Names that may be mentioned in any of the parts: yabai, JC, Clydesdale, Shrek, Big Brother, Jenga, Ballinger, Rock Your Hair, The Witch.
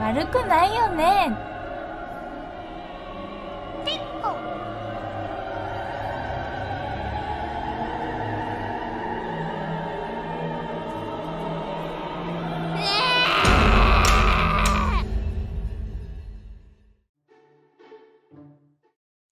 悪くないよね。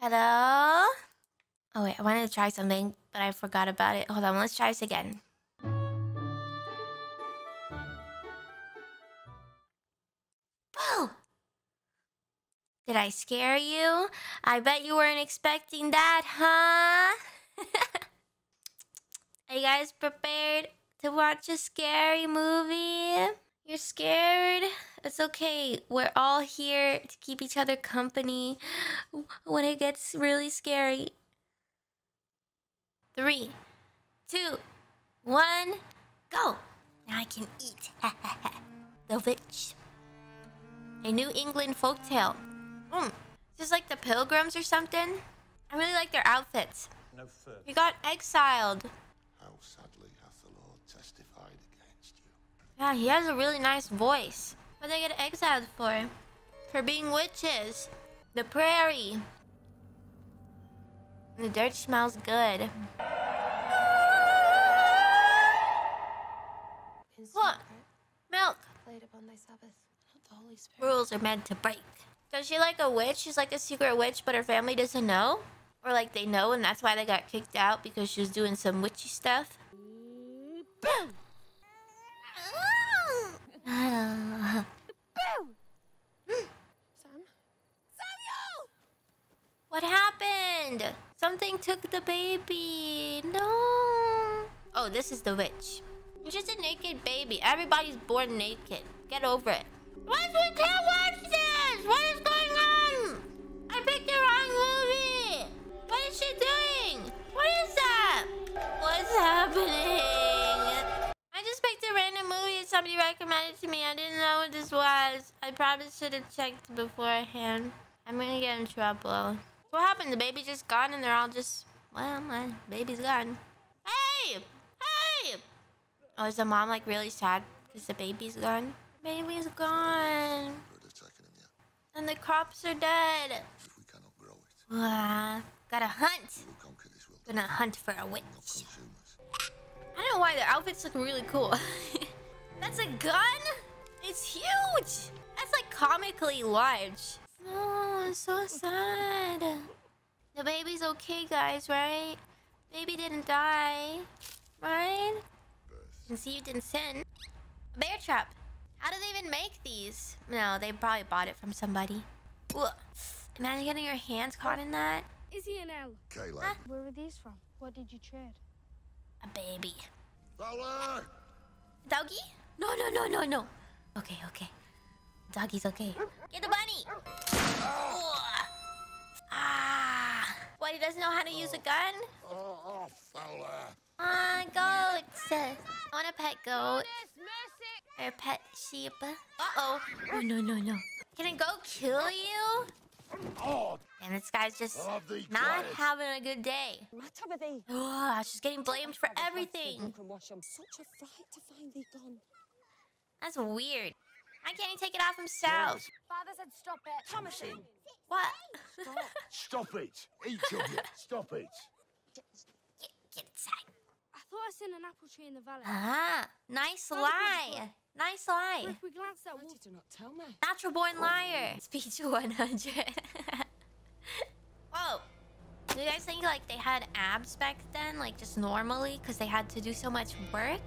Hello? Oh wait, I wanted to try something, but I forgot about it. Hold on, let's try this again. Did I scare you? I bet you weren't expecting that, huh? Are you guys prepared to watch a scary movie? You're scared? It's okay. We're all here to keep each other company when it gets really scary. 3, 2, 1, go! Now I can eat. The Witch. A New England folktale. Just like the Pilgrims or something. I really like their outfits. No further. You got exiled. How sadly hath the Lord testified against you. Yeah, he has a really nice voice. What did they get exiled for? For being witches. The prairie. And the dirt smells good. What? Milk. Played upon thy Sabbath. Not the Holy Spirit. Rules are meant to break. So is she like a witch? She's like a secret witch, but her family doesn't know? Or like they know and that's why they got kicked out because she was doing some witchy stuff? Sam? Samuel! What happened? Something took the baby. No. Oh, this is the witch. It's just a naked baby. Everybody's born naked. Get over it. What's with that? Watch this! What is going on? I picked the wrong movie! What is she doing? What is that? What's happening? I just picked a random movie and somebody recommended it to me. I didn't know what this was. I probably should have checked beforehand. I'm gonna get in trouble. What happened? The baby's just gone and they're all just... Well, my baby's gone. Hey! Hey! Oh, is the mom like really sad because the baby's gone? Baby's gone. And the crops are dead. If we cannot grow it. Gotta hunt. Gonna hunt for a witch. I don't know why their outfits look really cool. That's a gun? It's huge. That's like comically large. Oh, it's so sad. The baby's okay, guys, right? Baby didn't die. Right? And see, you didn't sin. A bear trap. How do they even make these? No, they probably bought it from somebody. Ugh. Imagine getting your hands caught in that. Is he an owl? Kayla. Huh? Where were these from? What did you trade? A baby. Fowler! Doggy? No. Okay. Doggy's okay. Get the bunny! What, he doesn't know how to use a gun? Oh, Fowler. Ah, goats. I want a pet goat. Or a pet sheep. Uh-oh. No. Can it go kill you? And this guy's just not having a good day. She's getting blamed for everything. That's weird. Why can't he take it off himself? Father said stop it. Thomas. What? Stop it. Each of you. Stop it. Get inside. I thought I seen an apple tree in the valley. Ah, nice lie. Nice lie. If we glance at what did you not tell me? Natural born liar. Speech 100. Oh, do you guys think like they had abs back then, like just normally, because they had to do so much work?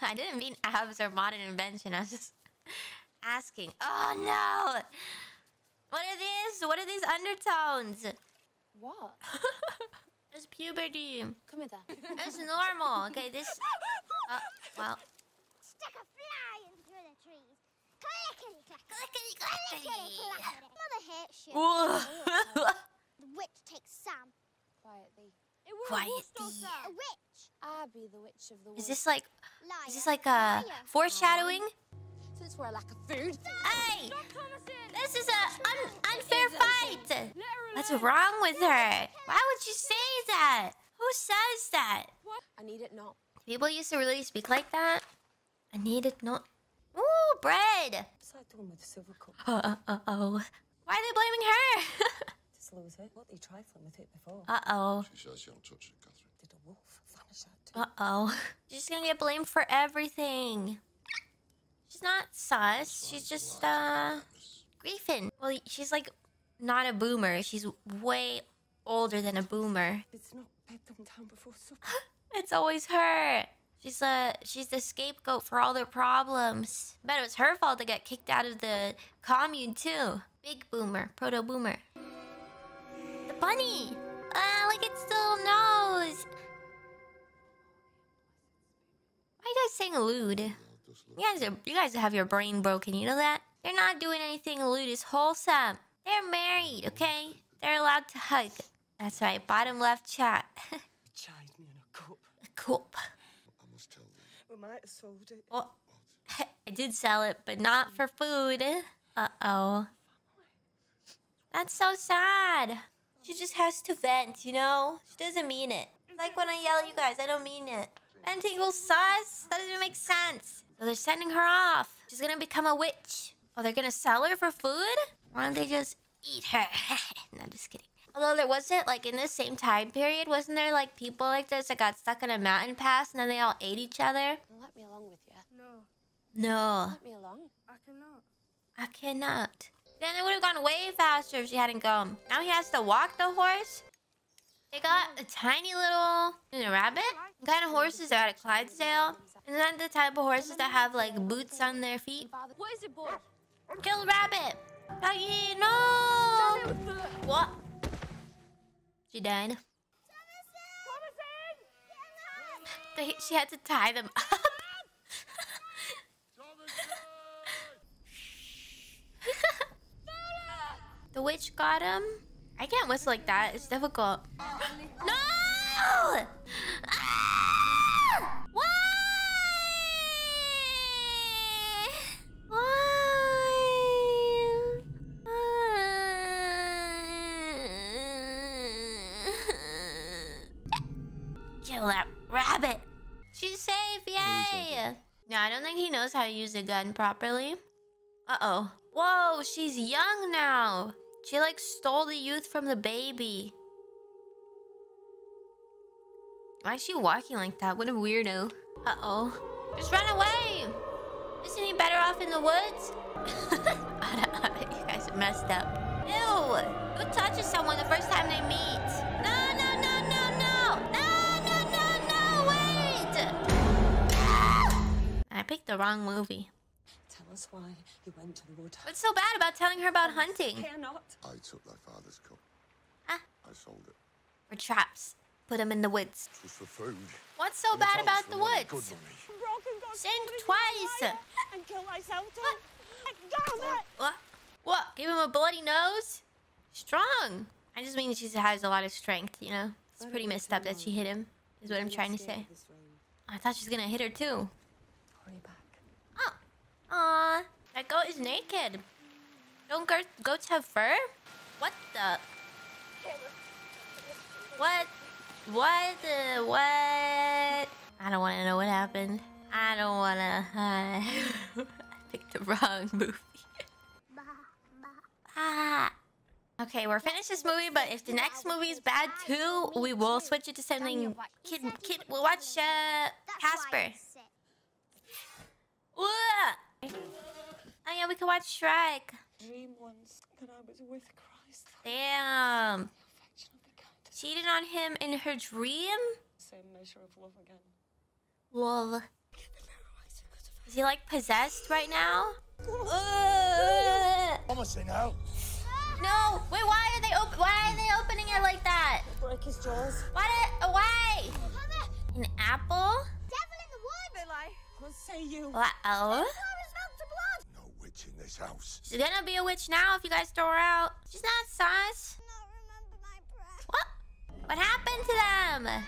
I didn't mean abs or modern invention. I was just asking. Oh no! What are these? What are these undertones? What? It's puberty. Come here, Dad. It's normal. Okay, this... well... Stuck a fly in through the trees. Clickety-clack. Clickety-clack. Mother hates you. The witch takes Sam. Quiet thee. A witch. I be the witch of the world. Is this like a foreshadowing? Since we're lack of food. Hey! This is an unfair fight! What's wrong with her? Why would you say that? Who says that? I need it not. People used to really speak like that. I need it not. Ooh! stole bread. What's that doing with the silver cup? Uh-oh. Why are they blaming her? Just lose it. What, they trifling with it before? Uh-oh. She says she'll touch it, Catherine. Did a wolf vanish out too? Uh-oh. She's gonna get blamed for everything. She's not sus. She's just, griefing. Well, she's like not a boomer. She's way older than a boomer. It's not bedtime time before supper. It's always her. She's the scapegoat for all their problems. Bet it was her fault they got kicked out of the commune too. Big boomer, proto boomer. The bunny! Like it still knows. Why are you guys saying lewd? You guys have your brain broken, you know that? They're not doing anything lewd, it's wholesome. They're married, okay? They're allowed to hug. That's right, bottom left chat. Chide me in a cup. A cup. I must tell you. We might have sold it. Oh, I did sell it, but not for food. Uh-oh. That's so sad. She just has to vent, you know? She doesn't mean it. Like when I yell at you guys, I don't mean it. Venting will sus? That doesn't make sense. So they're sending her off. She's gonna become a witch. Oh, they're gonna sell her for food? Why don't they just eat her? No, just kidding. Although there wasn't, like, in this same time period, wasn't there, like, people like this that got stuck in a mountain pass and then they all ate each other? Let me along with you. No. No. Let me along? I cannot. I cannot. Then it would have gone way faster if she hadn't gone. Now he has to walk the horse? They got a tiny little rabbit. What kind of horses are out of Clydesdale? Isn't that the type of horses that have, like, boots on their feet? What is it, boy? Kill the rabbit! Maggie, no! What? She died. Thomason! Thomason! Get him up! She had to tie them up. The witch got him. I can't whistle like that. It's difficult. No! Ah! Why? Why? Kill that rabbit. She's safe. Yay! No, I don't think he knows how to use a gun properly. Uh-oh. Whoa, she's young now. She, like, stole the youth from the baby. Why is she walking like that? What a weirdo. Uh-oh. Just run away! Isn't he better off in the woods? You guys are messed up. Ew! Who touches someone the first time they meet? No, no, no, no, no! No, no, no, no! Wait! Ah! I picked the wrong movie. Tell us why you went to the wood. What's so bad about telling her about hunting? I cannot. I took thy father's cup. Ah. I sold it. For traps. Put him in the woods. It was for food. What's so bad about the woods? Sing twice. And kill myself. What? What? Give him a bloody nose? Strong. I just mean she has a lot of strength, you know? It's pretty messed up that she hit him, is what I'm trying to say. I thought she was going to hit her too. Hurry back. Aww, that goat is naked. Don't goats have fur? What the? What? What the? What? I don't want to know what happened. I don't want to. I picked the wrong movie. Ah. Okay, we're finished this movie, but if the next movie is bad too, we will switch it to something. Kid, we'll watch Casper. Whoa! Oh yeah, we can watch Shrek. Dream once that I was with Christ. Damn. Cheated on him in her dream? Same measure of love again. Love. Is he like possessed right now? Promising out. No! Wait, why are they opening it like that? Break his jaws. Why? An apple? Devil in the wood! They lie. Say you. Uh-oh. No witch in this house. She's gonna be a witch now if you guys throw her out. She's not sus. What? What happened to them?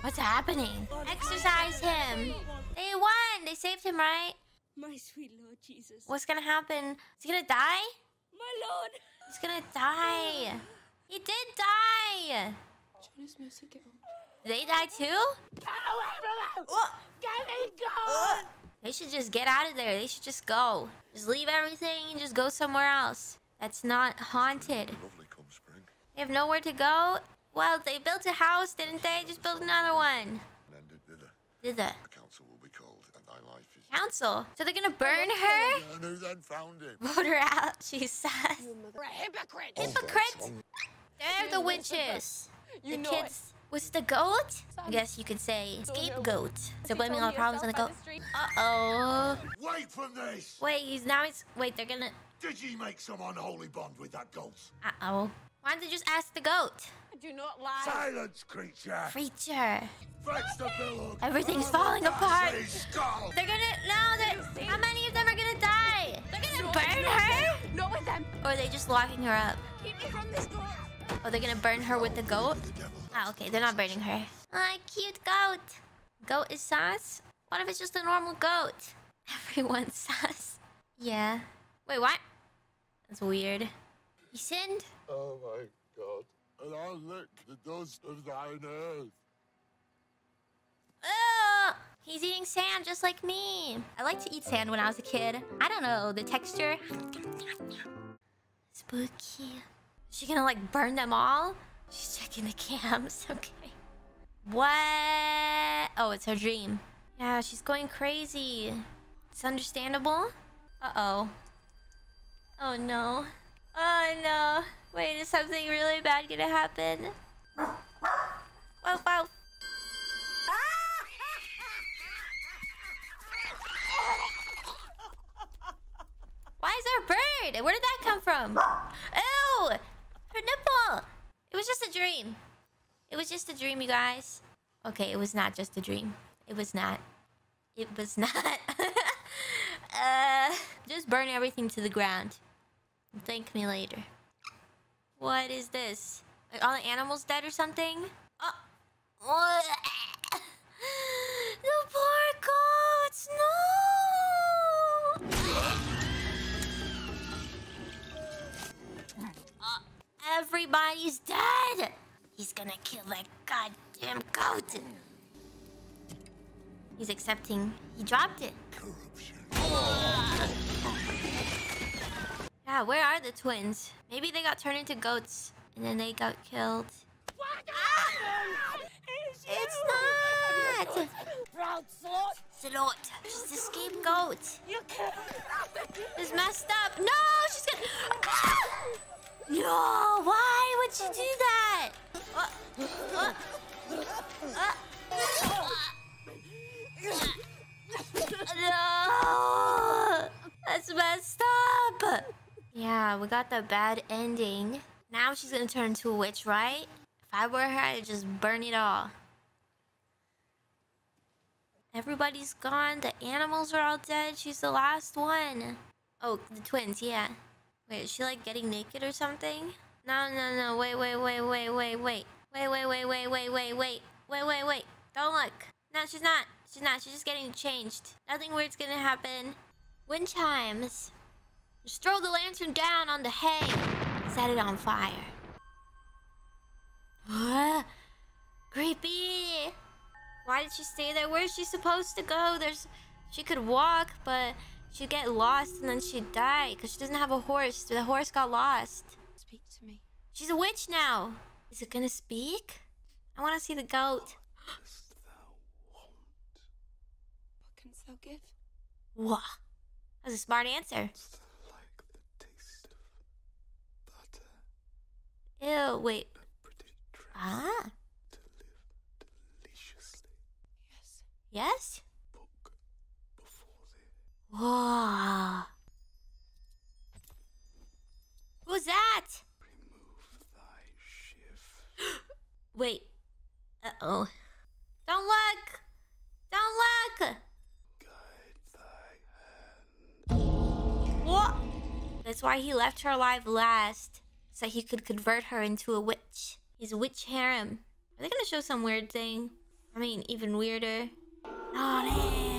What's happening? Exorcise him. They won. They saved him, right? My sweet Lord Jesus. What's gonna happen? Is he gonna die? My Lord. He's gonna die. He did die. They die too? Get away from us! Get me gone! They should just get out of there. They should just go. Just leave everything and just go somewhere else that's not haunted. Lovely come spring. They have nowhere to go. Well, they built a house, didn't they? Just build another one. Dither. A council will be called, and thy life is... Council? So they're gonna burn her? And who then found him? Vote her out, she says. Hypocrite! Hypocrites! They're the witches. The kids... Was it the goat? I guess you could say scapegoat. So blaming all problems on the goat. Uh-oh. Wait from this! Wait, he's now he's... Wait, they're gonna... Did you make some unholy bond with that goat? Uh-oh. Why don't they just ask the goat? I do not lie. Silence, creature! Creature. Fetch the pillow. Everything's falling apart. They're gonna... No, they're... How many of them are gonna die? They're gonna burn her? Not with them. Or are they just locking her up? Keep me from this goat. Oh, they're gonna burn her with the goat? Ah, okay, they're not burning her. Ah, cute goat. Goat is sus? What if it's just a normal goat? Everyone's sus. Yeah. Wait, what? That's weird. You sinned? Oh my god. And I'll lick the dust of thine earth. Ugh! He's eating sand just like me. I liked to eat sand when I was a kid. I don't know, the texture. Spooky. She gonna like burn them all? She's checking the cams. Okay. What? Oh, it's her dream. Yeah, she's going crazy. It's understandable. Uh-oh. Oh no. Oh no. Wait, is something really bad gonna happen? Wow, wow. Why is there a bird? Where did that come from? Ew! Her nipple! It was just a dream. It was just a dream, you guys. Okay, it was not just a dream. It was not. It was not. Just burn everything to the ground. Thank me later. What is this? Like all the animals dead or something? Oh. The poor goats! No! Everybody's dead! He's gonna kill that goddamn goat! He's accepting. He dropped it. Corruption. Yeah, where are the twins? Maybe they got turned into goats and then they got killed. What? Ah! It's not! Proud slut! Slut! She's a scapegoat! You killed her! It's messed up! No! She's gonna... Ah! No! Why would you do that? No! That's messed up! Yeah, we got the bad ending. Now she's gonna turn into a witch, right? If I were her, I'd just burn it all. Everybody's gone. The animals are all dead. She's the last one. Oh, the twins, yeah. Wait, is she like getting naked or something? No, no, no, wait. Don't look. No, she's not. She's not. She's just getting changed. Nothing weird's gonna happen. Wind chimes. Just throw the lantern down on the hay. Set it on fire. What? Creepy. Why did she stay there? Where is she supposed to go? There's... She could walk, but... She'd get lost and then she'd die because she doesn't have a horse. The horse got lost. Speak to me. She's a witch now. Is it gonna speak? I want to see the goat. What canst thou want? What canst thou give? Wah. That was a smart answer. Like the taste of butter. Ew, wait. Ah. To live deliciously. Yes. Yes? Whoa. Who's that? Remove thy shift. Wait. Uh-oh. Don't look! Don't look! Guide thy hand. What? That's why he left her alive last. So he could convert her into a witch. His witch harem. Are they gonna show some weird thing? I mean, even weirder. Flying!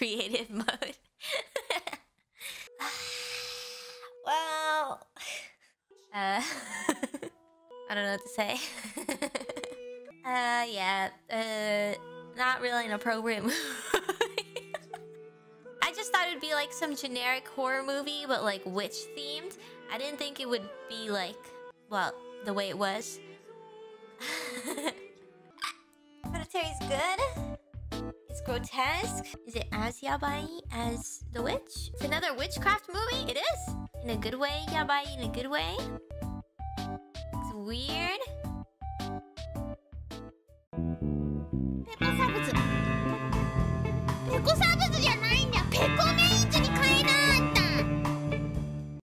creative mode. Well... I don't know what to say. Not really an appropriate movie. I just thought it would be like some generic horror movie, but like witch themed. I didn't think it would be like, well, the way it was. Hereditary's good. It's grotesque. Is it as yabai as The Witch? It's another witchcraft movie? It is! In a good way, yabai, in a good way. It's weird.